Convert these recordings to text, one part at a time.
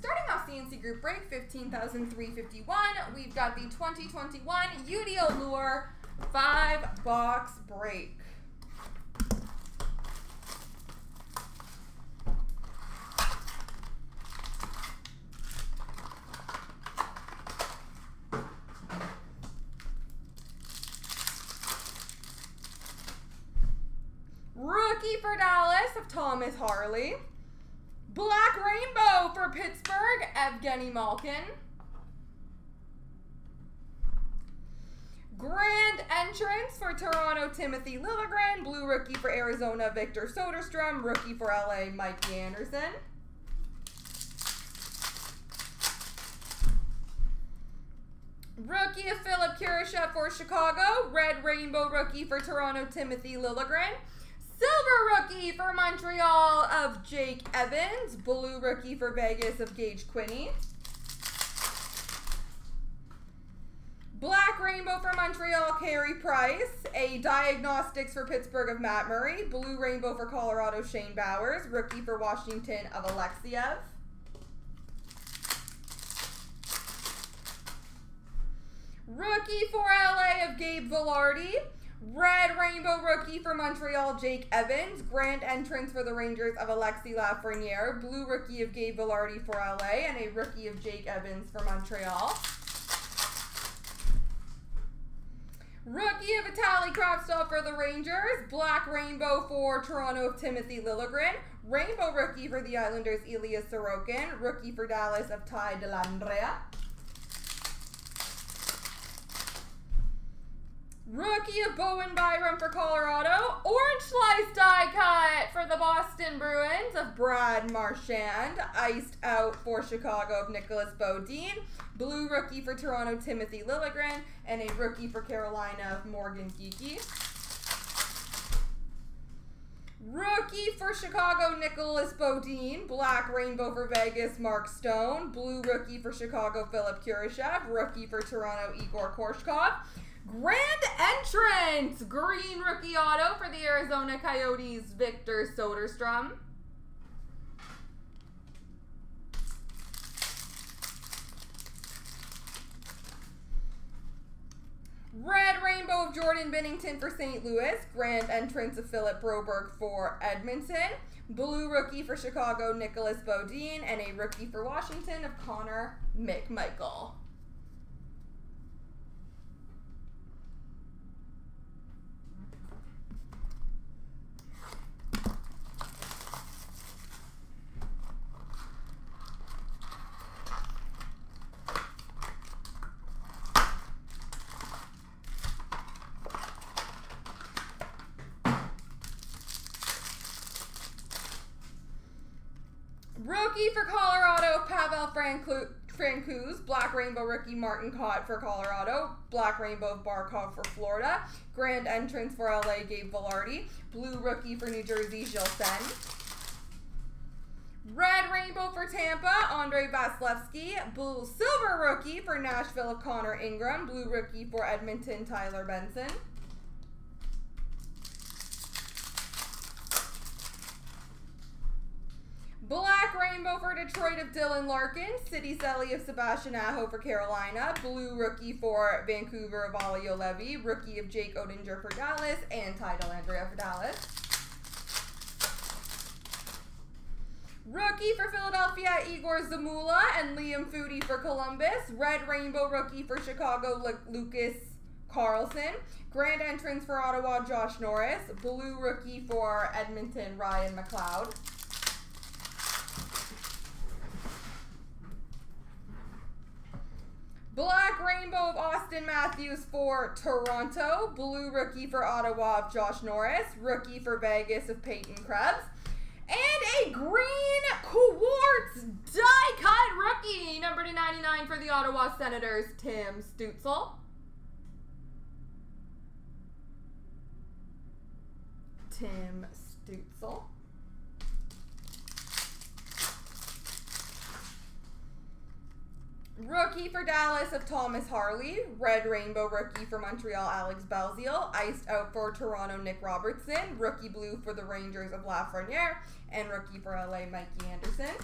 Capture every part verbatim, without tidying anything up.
Starting off C N C Group Break, fifteen thousand three hundred fifty-one, we've got the twenty twenty-one U D O Lure five box break. Rookie for Dallas of Thomas Harley. Black Rainbow for Pittsburgh, Evgeny Malkin. Grand Entrance for Toronto, Timothy Liljegren. Blue Rookie for Arizona, Victor Soderstrom. Rookie for L A, Mikey Anderson. Rookie of Philip Kurashev for Chicago. Red Rainbow Rookie for Toronto, Timothy Liljegren. Silver Rookie for Montreal of Jake Evans. Blue Rookie for Vegas of Gage Quinney. Black Rainbow for Montreal, Carey Price. A Diagnostics for Pittsburgh of Matt Murray. Blue Rainbow for Colorado, Shane Bowers. Rookie for Washington of Alexia. Rookie for L A of Gabe Vilardi. Red Rainbow Rookie for Montreal, Jake Evans. Grand Entrance for the Rangers of Alexi Lafreniere. Blue Rookie of Gabe Vilardi for L A. And a Rookie of Jake Evans for Montreal. Rookie of Vitaly Kravtsov for the Rangers. Black Rainbow for Toronto of Timothy Liljegren. Rainbow Rookie for the Islanders, Ilya Sorokin. Rookie for Dallas of Ty Dellandrea. Rookie of Bowen Byram for Colorado. Orange Slice Die Cut for the Boston Bruins of Brad Marchand. Iced Out for Chicago of Nicolas Beaudin. Blue Rookie for Toronto, Timothy Liljegren. And a Rookie for Carolina of Morgan Geekie. Rookie for Chicago, Nicolas Beaudin. Black Rainbow for Vegas, Mark Stone. Blue Rookie for Chicago, Philip Kurashev. Rookie for Toronto, Igor Koshkov. Grand Entrance, green rookie auto for the Arizona Coyotes, Victor Soderstrom. Red Rainbow of Jordan Binnington for Saint Louis. Grand Entrance of Philip Broberg for Edmonton. Blue Rookie for Chicago, Nicolas Beaudin. And a Rookie for Washington of Connor McMichael. Rookie for Colorado, Pavel Francouz. Black Rainbow Rookie, Martin Kaut for Colorado. Black Rainbow of Barkov for Florida. Grand Entrance for L A, Gabe Vilardi. Blue Rookie for New Jersey, Gilson. Red Rainbow for Tampa, Andre Vasilevsky. Blue Silver Rookie for Nashville of Connor Ingram. Blue Rookie for Edmonton, Tyler Benson. Black Rainbow for Detroit of Dylan Larkin. City Selly of Sebastian Aho for Carolina. Blue Rookie for Vancouver of Ali Olevi. Rookie of Jake Oettinger for Dallas. And Ty Dellandrea for Dallas. Rookie for Philadelphia, Igor Zamula. And Liam Foudy for Columbus. Red Rainbow Rookie for Chicago, Lucas Carlson. Grand Entrance for Ottawa, Josh Norris. Blue Rookie for Edmonton, Ryan McLeod. Black Rainbow of Austin Matthews for Toronto. Blue Rookie for Ottawa of Josh Norris. Rookie for Vegas of Peyton Krebs. And a green quartz die-cut rookie, number two ninety-nine for the Ottawa Senators, Tim Stützle. Tim Stützle. Rookie for Dallas of Thomas Harley. Red Rainbow Rookie for Montreal, Alex Belzile. Iced Out for Toronto, Nick Robertson. Rookie Blue for the Rangers of Lafreniere. And Rookie for L A, Mikey Anderson.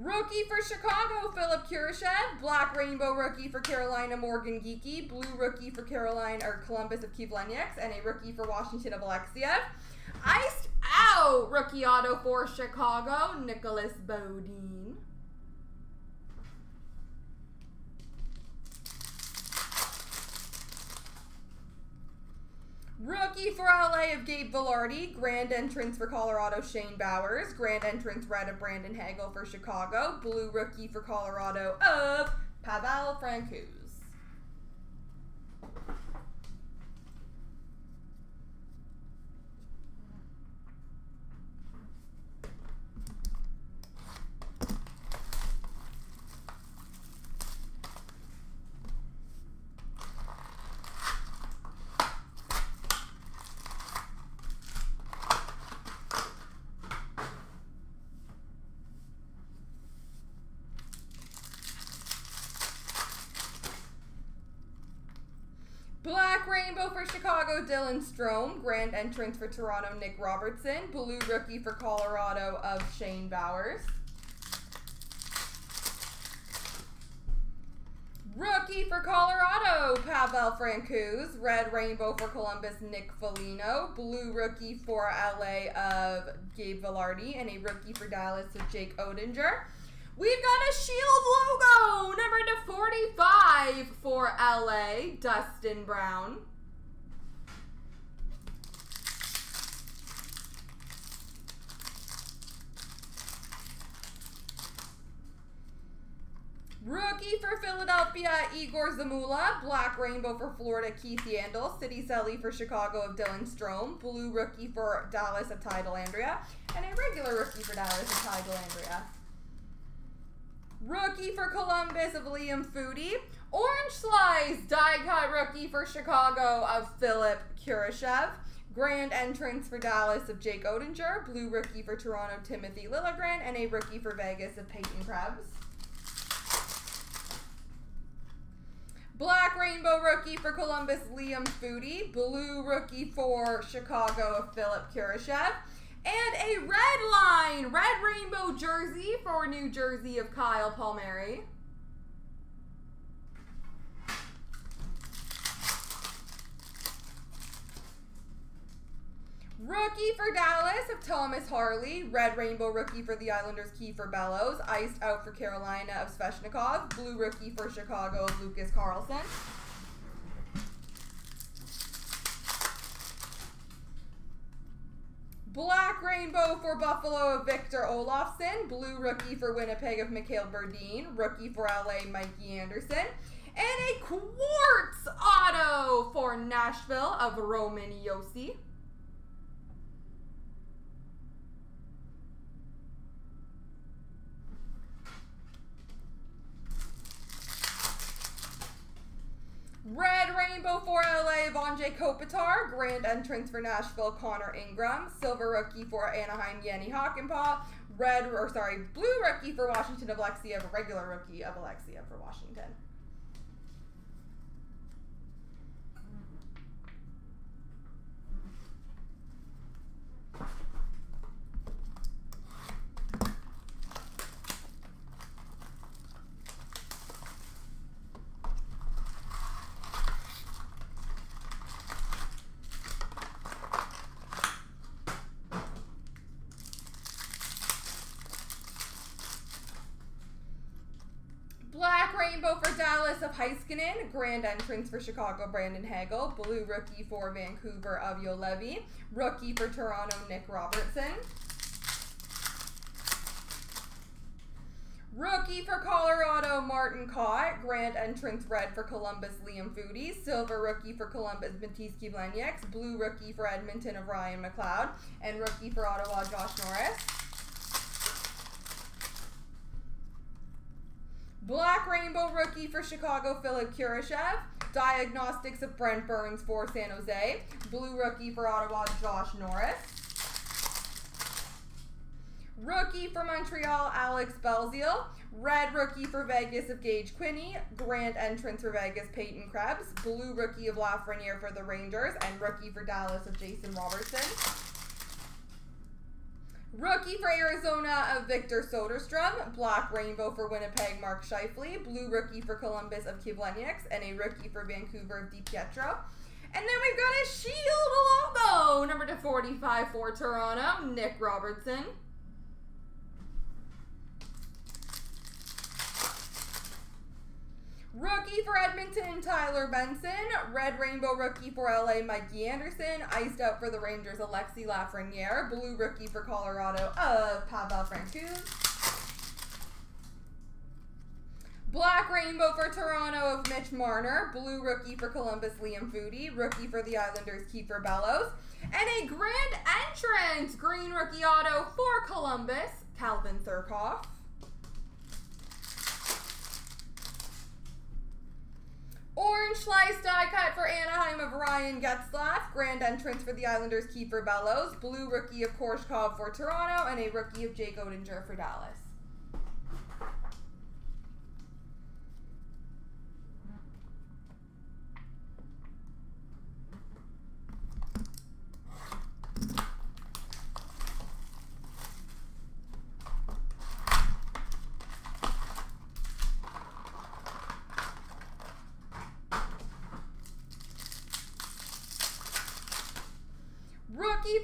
Rookie for Chicago, Philip Kurashev. Black Rainbow rookie for Carolina, Morgan Geekie. Blue rookie for Carolina, or Columbus of Kivlenieks. And a rookie for Washington of Alexia. Iced Out rookie auto for Chicago, Nicolas Beaudin. Rookie for L A of Gabe Vilardi. Grand entrance for Colorado, Shane Bowers. Grand entrance red of Brandon Hagel for Chicago. Blue rookie for Colorado of Pavel Francouz. Black Rainbow for Chicago, Dylan Strome. Grand entrance for Toronto, Nick Robertson. Blue rookie for Colorado of Shane Bowers. Rookie for Colorado, Pavel Francouz. Red Rainbow for Columbus, Nick Foligno. Blue rookie for L A of Gabe Vilardi. And a rookie for Dallas of Jake Oettinger. We've got a Shield logo, number to forty-five for L A, Dustin Brown. Rookie for Philadelphia, Igor Zamula. Black Rainbow for Florida, Keith Yandel. City Selly for Chicago of Dylan Strome. Blue rookie for Dallas of Ty Dellandrea. And a regular rookie for Dallas of Ty Dellandrea. Rookie for Columbus of Liam Foudy. Orange Slice die-cut rookie for Chicago of Philip Kurashev. Grand entrance for Dallas of Jake Oettinger. Blue rookie for Toronto, Timothy Liljegren. And a rookie for Vegas of Peyton Krebs. Black Rainbow rookie for Columbus, Liam Foudy. Blue rookie for Chicago of Philip Kurashev. And a red line, red rainbow jersey for New Jersey of Kyle Palmieri. Rookie for Dallas of Thomas Harley. Red rainbow rookie for the Islanders, Kiefer Bellows. Iced out for Carolina of Sveshnikov. Blue rookie for Chicago of Lucas Carlson. Black Rainbow for Buffalo of Victor Olofsson. Blue rookie for Winnipeg of Mikhail Verdine. Rookie for L A, Mikey Anderson. And a quartz auto for Nashville of Roman Yossi. Red Rainbow for L A, Vonjeh Kopitar. Grand entrance for Nashville, Connor Ingram. Silver rookie for Anaheim, Yanni Hakanpää. Red, or sorry, blue rookie for Washington of Alexia. Regular rookie of Alexia for Washington. Rainbow for Dallas of Heiskanen. Grand entrance for Chicago, Brandon Hagel. Blue rookie for Vancouver of Juolevi. Rookie for Toronto, Nick Robertson. Rookie for Colorado, Martin Kaut. Grand entrance red for Columbus, Liam Foudy. Silver rookie for Columbus, Matisse Kivlenieks. Blue rookie for Edmonton of Ryan McLeod. And rookie for Ottawa, Josh Norris. Black Rainbow rookie for Chicago, Philip Kurashev. Diagnostics of Brent Burns for San Jose. Blue rookie for Ottawa, Josh Norris. Rookie for Montreal, Alex Belzile. Red rookie for Vegas of Gage Quinney. Grand entrance for Vegas, Peyton Krebs. Blue rookie of Lafreniere for the Rangers. And rookie for Dallas of Jason Robertson. Rookie for Arizona of Victor Soderstrom. Black Rainbow for Winnipeg, Mark Scheifele. Blue Rookie for Columbus of Kivlenieks. And a Rookie for Vancouver of DiPietro. And then we've got a Shield Longbow, number two forty-five for Toronto, Nick Robertson. Rookie for Edmonton, Tyler Benson. Red Rainbow Rookie for L A, Mikey Anderson. Iced Out for the Rangers, Alexi Lafreniere. Blue Rookie for Colorado of Pavel Francouz. Black Rainbow for Toronto of Mitch Marner. Blue Rookie for Columbus, Liam Foudy. Rookie for the Islanders, Kiefer Bellows. And a Grand Entrance Green Rookie Auto for Columbus, Calvin Thurkoff. Orange Slice Die Cut for Anaheim of Ryan Getzlaf. Grand Entrance for the Islanders, Kiefer Bellows. Blue Rookie of Korshkov for Toronto. And a Rookie of Jake Oettinger for Dallas.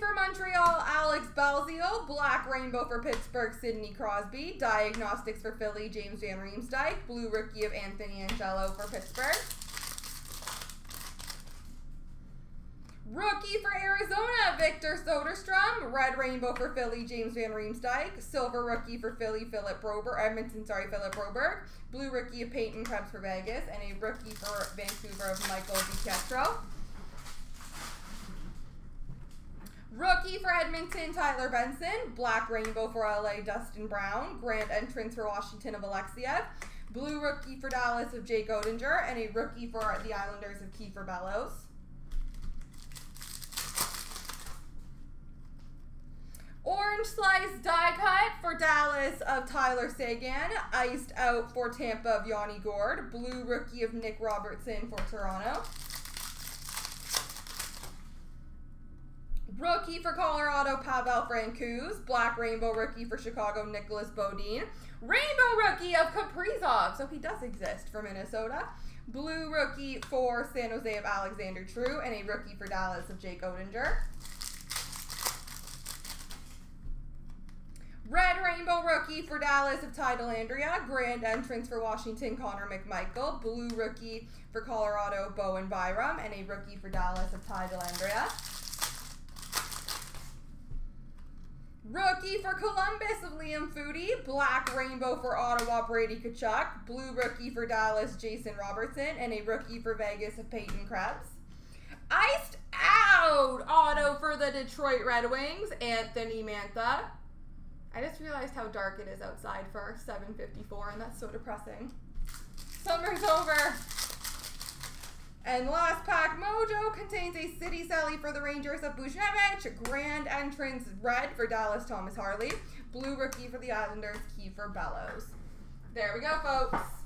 For Montreal, Alex Belzile. Black Rainbow for Pittsburgh, Sidney Crosby. Diagnostics for Philly, James Van Riemsdyk. Blue Rookie of Anthony Angelo for Pittsburgh. Rookie for Arizona, Victor Soderstrom. Red Rainbow for Philly, James Van Riemsdyk. Silver Rookie for Philly, Philip Broberg. Edmonton, sorry, Philip Broberg. Blue Rookie of Peyton Krebs for Vegas. And a Rookie for Vancouver of Michael DiPietro. Rookie for Edmonton, Tyler Benson. Black Rainbow for L A, Dustin Brown. Grand Entrance for Washington of Alexia. Blue Rookie for Dallas of Jake Oettinger. And a Rookie for the Islanders of Kiefer Bellows. Orange Slice Die Cut for Dallas of Tyler Seguin. Iced Out for Tampa of Yanni Gourde. Blue Rookie of Nick Robertson for Toronto. Rookie for Colorado, Pavel Francouz. Black Rainbow Rookie for Chicago, Nicolas Beaudin. Rainbow Rookie of Kaprizov, so he does exist, for Minnesota. Blue Rookie for San Jose of Alexander True. And a Rookie for Dallas of Jake Oettinger. Red Rainbow Rookie for Dallas of Ty Dellandrea. Grand Entrance for Washington, Connor McMichael. Blue Rookie for Colorado, Bowen Byram. And a Rookie for Dallas of Ty Dellandrea. Rookie for Columbus of Liam Foudy. Black Rainbow for Ottawa, Brady Tkachuk. Blue Rookie for Dallas, Jason Robertson. And a Rookie for Vegas of Peyton Krebs. Iced Out Auto for the Detroit Red Wings, Anthony Mantha. I just realized how dark it is outside for seven fifty-four, and that's so depressing. Summer's over. And last pack, Mojo contains a City Sally for the Rangers of Buchnevich. Grand Entrance Red for Dallas, Thomas Harley. Blue Rookie for the Islanders, Kiefer Bellows. There we go, folks.